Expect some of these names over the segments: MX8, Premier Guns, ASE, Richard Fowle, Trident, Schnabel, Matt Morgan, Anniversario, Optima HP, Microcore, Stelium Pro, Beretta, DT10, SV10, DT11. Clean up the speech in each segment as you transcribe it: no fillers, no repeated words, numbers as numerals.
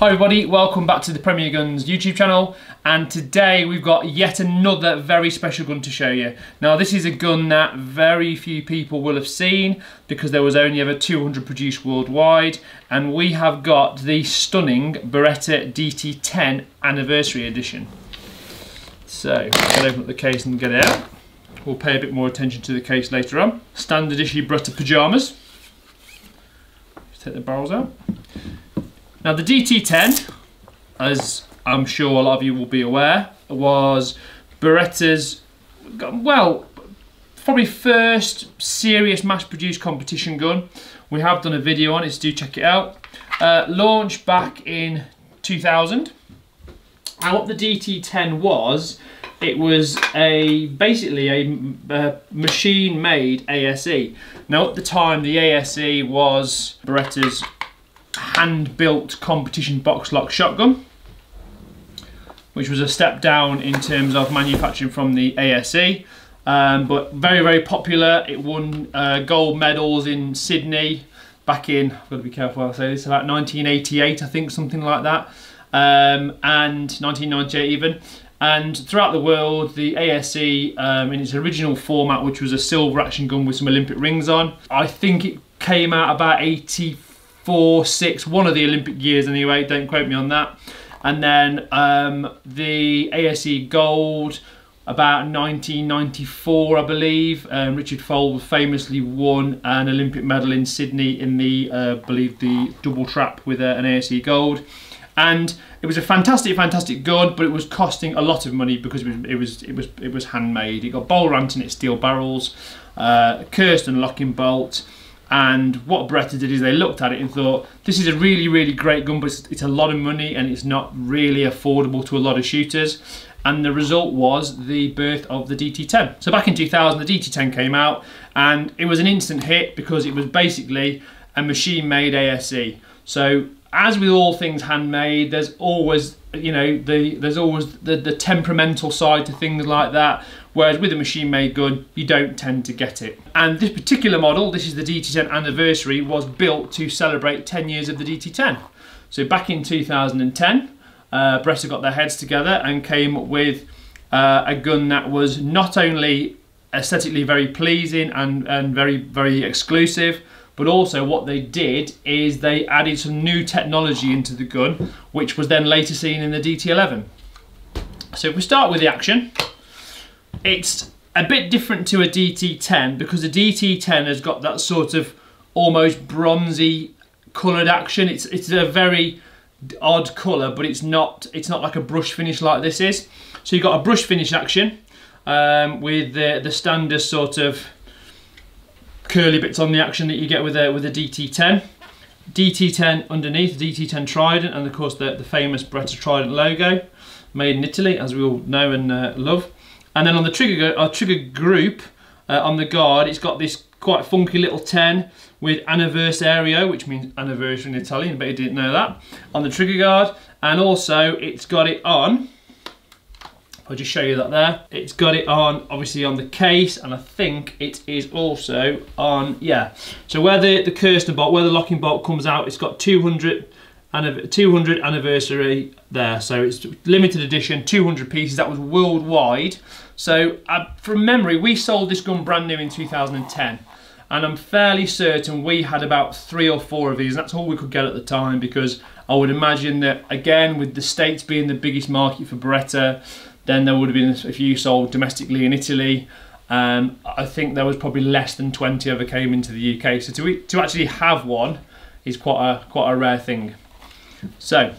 Hi everybody, welcome back to the Premier Guns YouTube channel, and today we've got yet another very special gun to show you. Now this is a gun that very few people will have seen because there was only ever 200 produced worldwide, and we have got the stunning Beretta DT10 Anniversary Edition. So, I'll open up the case and get it out. We'll pay a bit more attention to the case later on. Standard issue Beretta pyjamas. Just take the barrels out. Now the DT10, as I'm sure a lot of you will be aware, was Beretta's, well, probably first serious mass-produced competition gun. We have done a video on it, so do check it out. Launched back in 2000. And what the DT10 was, it was basically a machine-made ASE. Now at the time, the ASE was Beretta's hand-built competition box lock shotgun, which was a step down in terms of manufacturing from the ASE, but very, very popular. It won gold medals in Sydney back in, I've got to be careful how I say this, about 1988, I think, something like that, and 1998 even. And throughout the world, the ASE in its original format, which was a silver action gun with some Olympic rings on, I think it came out about 84, 6, one of the Olympic years anyway, don't quote me on that. And then the ASE Gold about 1994, I believe. Richard Fowle famously won an Olympic medal in Sydney in the, I believe, the double trap with an ASE Gold. And it was a fantastic, fantastic gun, but it was costing a lot of money because it was handmade. It got bowl ramped in its steel barrels, cursed and locking bolt. And what Beretta did is they looked at it and thought, this is a really, really great gun, but it's a lot of money and it's not really affordable to a lot of shooters. And the result was the birth of the DT10. So back in 2000, the DT10 came out and it was an instant hit because it was basically a machine-made ASE. So as with all things handmade, there's always, you know, there's always the temperamental side to things like that. Whereas with a machine-made gun, you don't tend to get it. And this particular model, this is the DT10 Anniversary, was built to celebrate 10 years of the DT10. So back in 2010, Beretta got their heads together and came up with a gun that was not only aesthetically very pleasing and very, very exclusive, but also what they did is they added some new technology into the gun, which was then later seen in the DT11. So if we start with the action, it's a bit different to a DT10 because the DT10 has got that sort of almost bronzy coloured action. It's a very odd colour, but it's not like a brush finish like this is. So you've got a brush finish action with the standard sort of curly bits on the action that you get with a DT10. DT10 underneath, DT10 Trident, and of course the famous Beretta Trident logo, made in Italy, as we all know and love. And then on the trigger group, on the guard, it's got this quite funky little 10 with Anniversario, which means anniversary in Italian, but you didn't know that, on the trigger guard. And also, it's got it on, I'll just show you that there. It's got it on, obviously, on the case, and I think it is also on, yeah. So where the Kirsten bolt, where the locking bolt comes out, it's got 200 anniversary there, so it's limited edition, 200 pieces. That was worldwide. So from memory, we sold this gun brand new in 2010, and I'm fairly certain we had about 3 or 4 of these. That's all we could get at the time, because I would imagine that, again, with the States being the biggest market for Beretta, then there would have been a few sold domestically in Italy. I think there was probably less than 20 ever came into the UK. So to actually have one is quite a rare thing. So,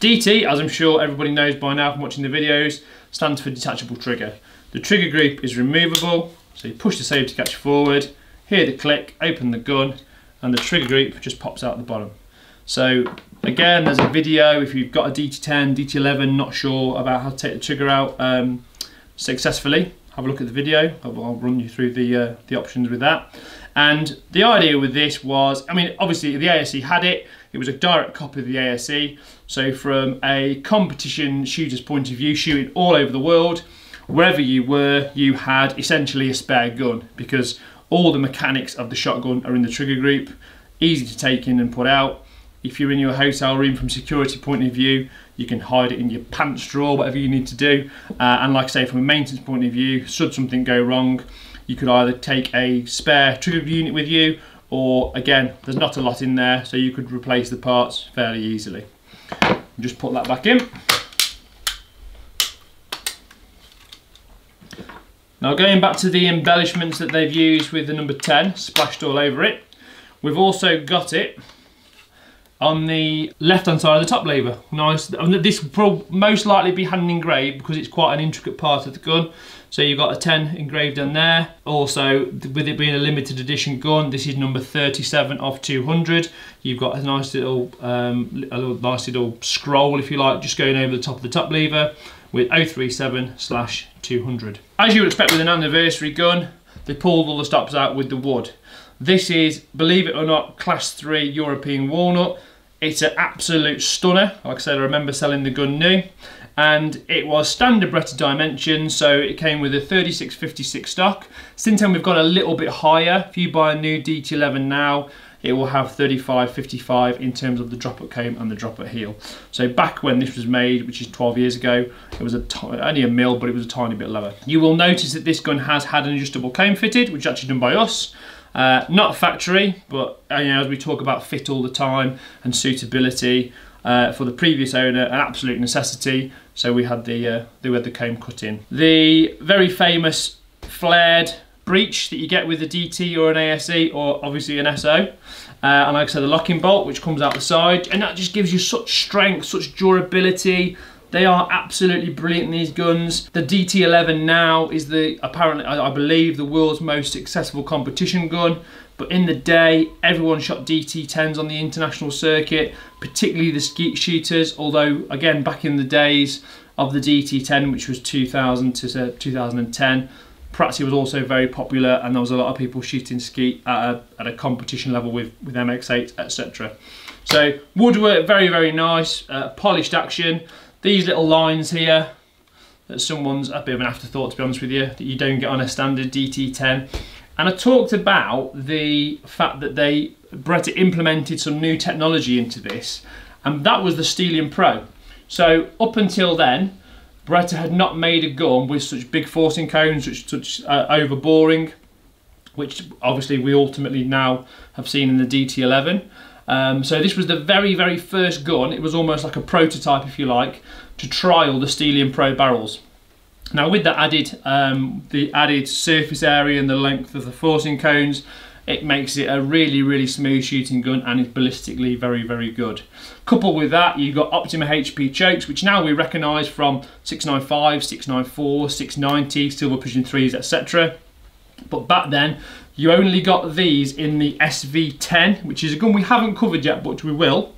DT, as I'm sure everybody knows by now from watching the videos, stands for detachable trigger. The trigger group is removable, so you push the safety catch forward, hear the click, open the gun, and the trigger group just pops out the bottom. So, again, there's a video, if you've got a DT10, DT11, not sure about how to take the trigger out successfully, have a look at the video. I'll run you through the options with that. And the idea with this was, I mean, obviously the ASE had it. It was a direct copy of the ASE. So from a competition shooter's point of view, shooting all over the world, wherever you were, you had essentially a spare gun because all the mechanics of the shotgun are in the trigger group, easy to take in and put out. If you're in your hotel room from a security point of view, you can hide it in your pants drawer, whatever you need to do. And like I say, from a maintenance point of view, should something go wrong, you could either take a spare trigger unit with you, or again, there's not a lot in there, so you could replace the parts fairly easily. Just put that back in. Now going back to the embellishments that they've used with the number 10 splashed all over it, we've also got it on the left-hand side of the top lever. Nice. This will most likely be hand engraved because it's quite an intricate part of the gun. So you've got a 10 engraved on there. Also, with it being a limited edition gun, this is number 37 of 200. You've got a nice little scroll, if you like, just going over the top of the top lever with 037/200. As you would expect with an anniversary gun, they pulled all the stops out with the wood. This is, believe it or not, class 3 European walnut. It's an absolute stunner. Like I said, I remember selling the gun new. And it was standard Beretta dimensions, so it came with a 36-56 stock. Since then, we've gone a little bit higher. If you buy a new DT11 now, it will have 35-55 in terms of the drop-at comb and the drop-at heel. So back when this was made, which is 12 years ago, it was only a mil, but it was a tiny bit lower. You will notice that this gun has had an adjustable comb fitted, which is actually done by us. Not factory, but you know, as we talk about fit all the time and suitability, for the previous owner, an absolute necessity, so we had the comb cut in. The very famous flared breech that you get with a DT or an ASE or obviously an SO, and like I said, the locking bolt which comes out the side, and that just gives you such strength, such durability. They are absolutely brilliant, these guns. The DT11 now is apparently, I believe, the world's most successful competition gun. But in the day, everyone shot DT10s on the international circuit, particularly the skeet shooters. Although, again, back in the days of the DT10, which was 2000 to 2010, Pratzy was also very popular, and there was a lot of people shooting skeet at a competition level with MX8, etc. So woodwork, very, very nice, polished action. These little lines here, that someone's a bit of an afterthought, to be honest with you, that you don't get on a standard DT10. And I talked about the fact that Beretta implemented some new technology into this, and that was the Stelium Pro. So up until then, Beretta had not made a gun with such big forcing cones, such overboring, which obviously we ultimately now have seen in the DT11. So this was the very, very first gun. It was almost like a prototype, if you like, to trial the Stelium Pro barrels. Now with that added, the added surface area and the length of the forcing cones, it makes it a really, really smooth shooting gun, and it's ballistically very, very good. Coupled with that, you've got Optima HP chokes, which now we recognise from 695, 694, 690, Silver Pigeon 3s, etc. But back then, you only got these in the SV10, which is a gun we haven't covered yet, but we will.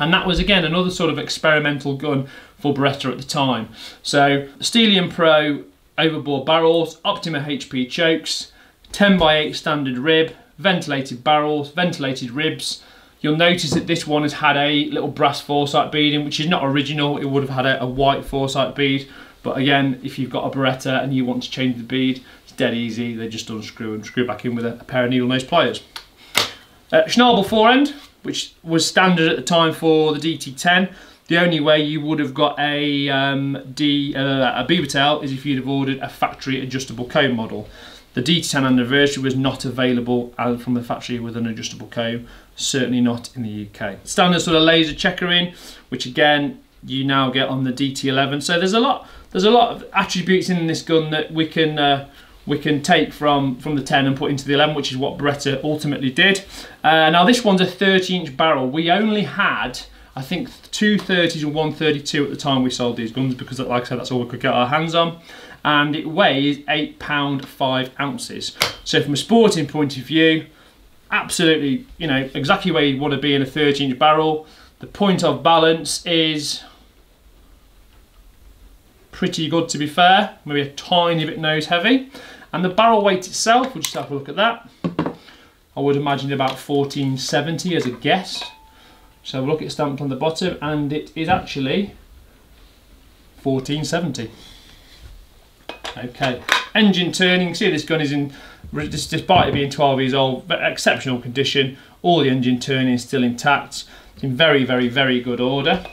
And that was, again, another sort of experimental gun for Beretta at the time. So, Stelium Pro overbore barrels, Optima HP chokes, 10x8 standard rib, ventilated barrels, ventilated ribs. You'll notice that this one has had a little brass foresight bead in, which is not original. It would have had a white foresight bead. But again, if you've got a Beretta and you want to change the bead, dead easy, they just unscrew and screw back in with a pair of needle nose pliers. Schnabel forend, which was standard at the time for the DT10. The only way you would have got a beaver tail is if you'd have ordered a factory adjustable comb model. The DT10 anniversary was not available from the factory with an adjustable comb, certainly not in the UK. Standard sort of laser checkering, which again you now get on the DT11. So there's a lot of attributes in this gun that we can take from the 10 and put into the 11, which is what Beretta ultimately did. Now this one's a 30-inch barrel. We only had, I think, 230s and 132 at the time we sold these guns, because like I said, that's all we could get our hands on. And it weighs 8 lbs 5 oz. So from a sporting point of view, absolutely, you know, exactly where you want to be in a 30-inch barrel. The point of balance is pretty good, to be fair, maybe a tiny bit nose heavy. And the barrel weight itself, we'll just have a look at that. I would imagine about 1470 as a guess. So have a look, it's stamped on the bottom, and it is actually 1470. Okay, engine turning, you can see this gun is in, despite it being 12 years old, but exceptional condition. All the engine turning is still intact. It's in very, very, very good order.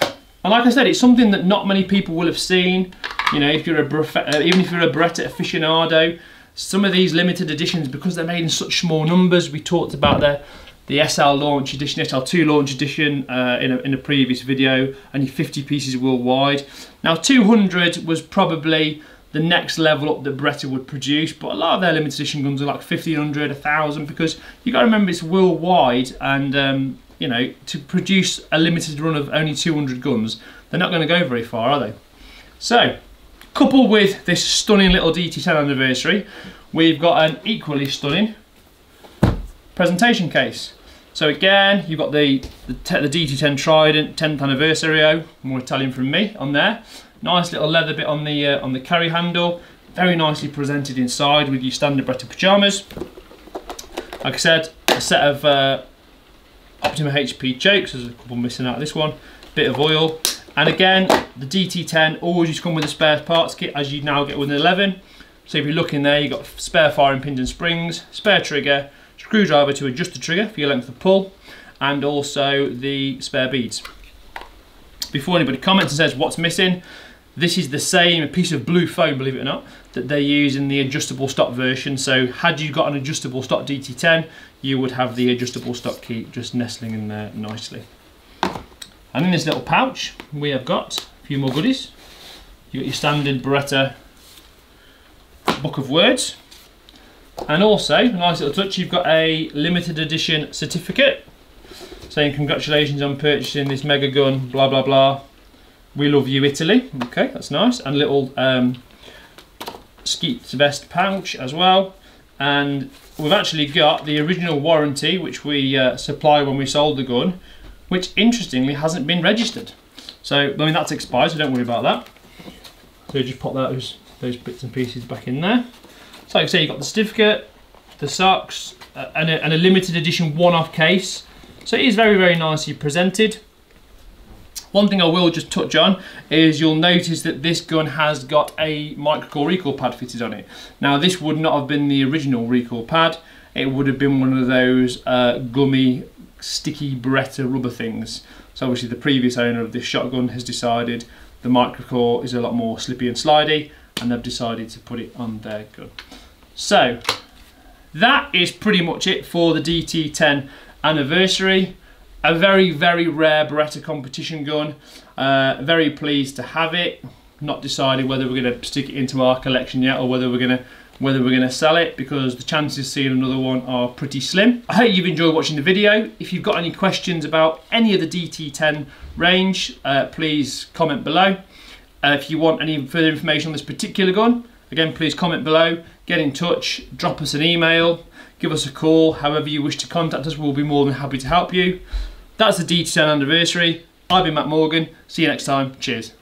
And like I said, it's something that not many people will have seen. You know, if you're even if you're a Beretta aficionado, some of these limited editions, because they're made in such small numbers, we talked about the SL launch edition, SL2 launch edition in a previous video, only 50 pieces worldwide. Now 200 was probably the next level up that Beretta would produce, but a lot of their limited edition guns are like 1,500, 1,000, because you got to remember it's worldwide, and you know, to produce a limited run of only 200 guns, they're not going to go very far, are they? So, coupled with this stunning little DT10 Anniversary, we've got an equally stunning presentation case. So again, you've got the DT10 Trident 10th Anniversario, more Italian from me, on there. Nice little leather bit on the carry handle, very nicely presented inside with your standard Beretta pyjamas. Like I said, a set of Optima HP chokes, there's a couple missing out of this one, bit of oil, and again the DT10 always used to come with a spare parts kit, as you now get with an 11. So if you look in there, you've got spare firing pins and springs, spare trigger, screwdriver to adjust the trigger for your length of pull, and also the spare beads. Before anybody comments and says what's missing, this is the same piece of blue foam, believe it or not, that they use in the adjustable stock version. So had you got an adjustable stock DT10, you would have the adjustable stock key just nestling in there nicely. And in this little pouch, we have got a few more goodies. You've got your standard Beretta book of words. And also, a nice little touch, you've got a limited edition certificate saying congratulations on purchasing this mega gun, blah, blah, blah. We love you, Italy. Okay, that's nice. And a little skeet vest pouch as well. And we've actually got the original warranty, which we supply when we sold the gun, which interestingly hasn't been registered. So, I mean, that's expired, so don't worry about that. So just pop those bits and pieces back in there. So like I say, you've got the certificate, the socks, and a limited edition one-off case. So it is very, very nicely presented. One thing I will just touch on is you'll notice that this gun has got a microcore recoil pad fitted on it. Now this would not have been the original recoil pad, it would have been one of those gummy, sticky Beretta rubber things. So obviously the previous owner of this shotgun has decided the microcore is a lot more slippy and slidey, and they've decided to put it on their gun. So that is pretty much it for the DT10 Anniversary. A very, very rare Beretta competition gun. Very pleased to have it. Not decided whether we're going to stick it into our collection yet, or whether we're going to sell it, because the chances of seeing another one are pretty slim. I hope you've enjoyed watching the video. If you've got any questions about any of the DT10 range, please comment below. If you want any further information on this particular gun, again, please comment below. Get in touch, drop us an email, give us a call. However you wish to contact us, we'll be more than happy to help you. That's the DT10 Anniversary. I've been Matt Morgan. See you next time. Cheers.